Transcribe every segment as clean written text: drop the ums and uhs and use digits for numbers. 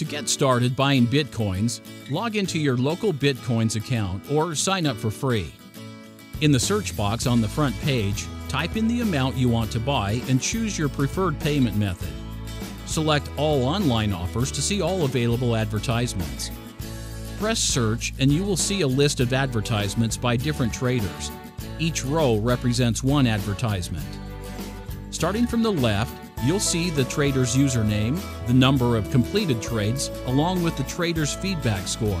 To get started buying Bitcoins, log into your local Bitcoins account or sign up for free. In the search box on the front page, type in the amount you want to buy and choose your preferred payment method. Select all online offers to see all available advertisements. Press search and you will see a list of advertisements by different traders. Each row represents one advertisement. Starting from the left, you'll see the trader's username, the number of completed trades, along with the trader's feedback score.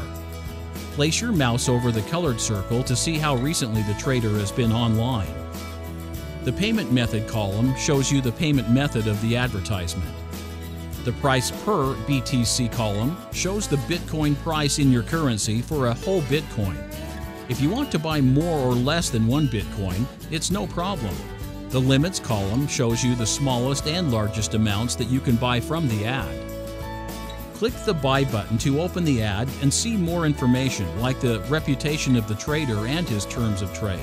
Place your mouse over the colored circle to see how recently the trader has been online. The payment method column shows you the payment method of the advertisement. The price per BTC column shows the Bitcoin price in your currency for a whole Bitcoin. If you want to buy more or less than one Bitcoin, it's no problem. The limits column shows you the smallest and largest amounts that you can buy from the ad. Click the Buy button to open the ad and see more information like the reputation of the trader and his terms of trade.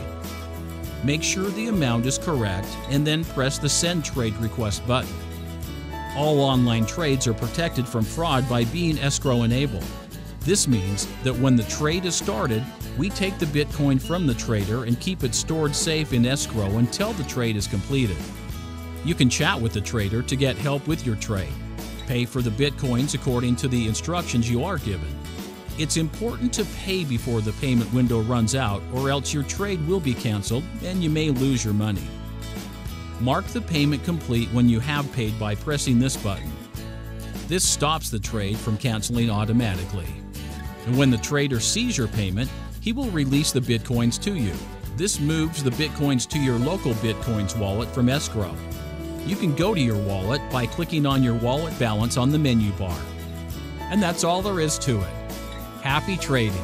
Make sure the amount is correct and then press the Send Trade Request button. All online trades are protected from fraud by being escrow enabled. This means that when the trade is started, we take the Bitcoin from the trader and keep it stored safe in escrow until the trade is completed. You can chat with the trader to get help with your trade. Pay for the Bitcoins according to the instructions you are given. It's important to pay before the payment window runs out, or else your trade will be canceled and you may lose your money. Mark the payment complete when you have paid by pressing this button. This stops the trade from canceling automatically. And when the trader sees your payment, he will release the Bitcoins to you. This moves the Bitcoins to your local Bitcoins wallet from escrow. You can go to your wallet by clicking on your wallet balance on the menu bar. And that's all there is to it. Happy trading!